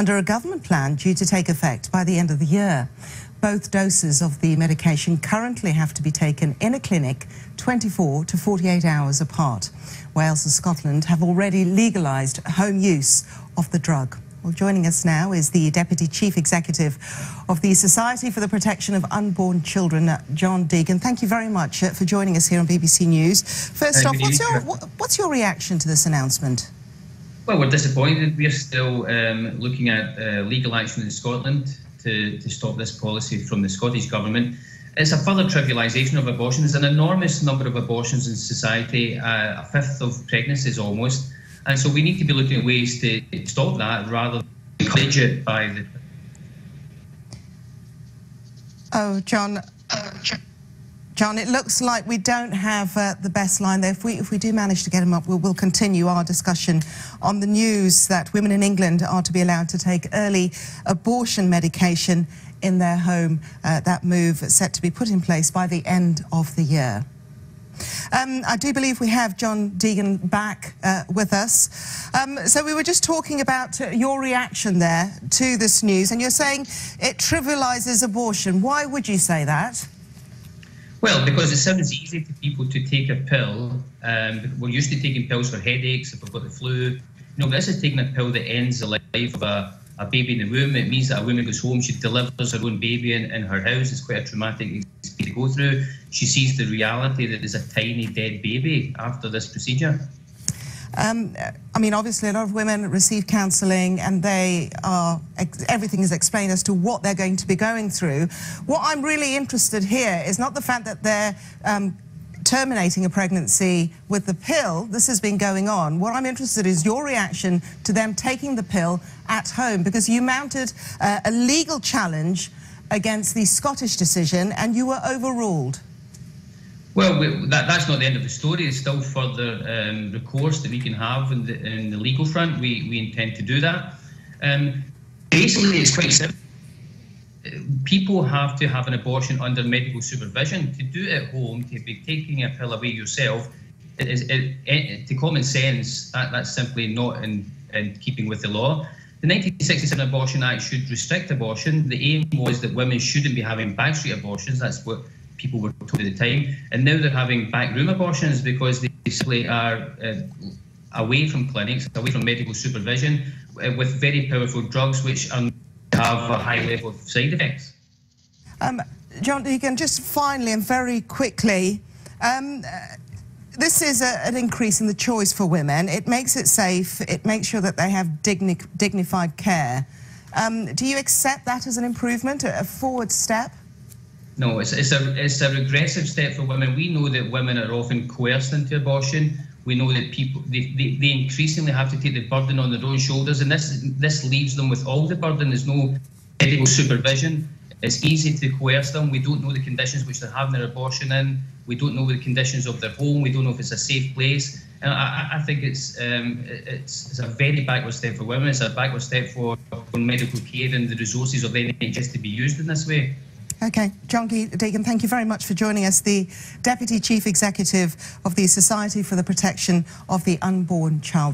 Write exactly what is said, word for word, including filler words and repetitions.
under a government plan due to take effect by the end of the year. Both doses of the medication currently have to be taken in a clinic twenty-four to forty-eight hours apart. Wales and Scotland have already legalised home use of the drug. Well, joining us now is the Deputy Chief Executive of the Society for the Protection of Unborn Children, John Deighan. Thank you very much for joining us here on B B C News. First off, what's your, what's your reaction to this announcement? Well, we're disappointed. We're still um, looking at uh, legal action in Scotland to, to stop this policy from the Scottish Government. It's a further trivialisation of abortion. There's an enormous number of abortions in society, uh, a fifth of pregnancies almost. And so we need to be looking at ways to stop that rather than encourage it by the... Oh, John. Oh, John. John, it looks like we don't have uh, the best line there. If we, if we do manage to get him up, we'll, we'll continue our discussion on the news that women in England are to be allowed to take early abortion medication in their home. Uh, that move set to be put in place by the end of the year. Um, I do believe we have John Deighan back uh, with us. Um, so we were just talking about uh, your reaction there to this news, and you're saying it trivialises abortion. Why would you say that? Well, because it sounds easy to people to take a pill. Um, we're used to taking pills for headaches, if we've got the flu. No, but this is taking a pill that ends the life of a, a baby in the womb. It means that a woman goes home, she delivers her own baby in, in her house. It's quite a traumatic experience to go through. She sees the reality that there's a tiny dead baby after this procedure. Um, I mean, obviously, a lot of women receive counselling and they are, everything is explained as to what they're going to be going through. What I'm really interested here is not the fact that they're um, terminating a pregnancy with the pill. This has been going on. What I'm interested in is your reaction to them taking the pill at home, because you mounted uh, a legal challenge against the Scottish decision and you were overruled. Well, we, that, that's not the end of the story. There's still further um, recourse that we can have in the, in the legal front. We, we intend to do that. Um, basically, it's quite simple. People have to have an abortion under medical supervision. To do it at home, to be taking a pill away yourself, it is, it, it, to common sense, that, that's simply not in, in keeping with the law. The nineteen sixty-seven Abortion Act should restrict abortion. The aim was that women shouldn't be having backstreet abortions. That's what people were told at the time, and now they're having backroom abortions because they simply are uh, away from clinics, away from medical supervision, uh, with very powerful drugs which are, have a high level of side effects. Um, John Deighan, just finally and very quickly, um, uh, this is a, an increase in the choice for women. It makes it safe, it makes sure that they have digni dignified care. Um, do you accept that as an improvement, a, a forward step? No, it's, it's, a, it's a regressive step for women. We know that women are often coerced into abortion. We know that people, they, they, they increasingly have to take the burden on their own shoulders, and this, this leaves them with all the burden. There's no medical supervision. It's easy to coerce them. We don't know the conditions which they're having their abortion in. We don't know the conditions of their home. We don't know if it's a safe place. And I, I think it's, um, it's, it's a very backward step for women. It's a backward step for, for medical care and the resources of the N H S to be used in this way. Okay, John Deighan, thank you very much for joining us, the Deputy Chief Executive of the Society for the Protection of the Unborn Child.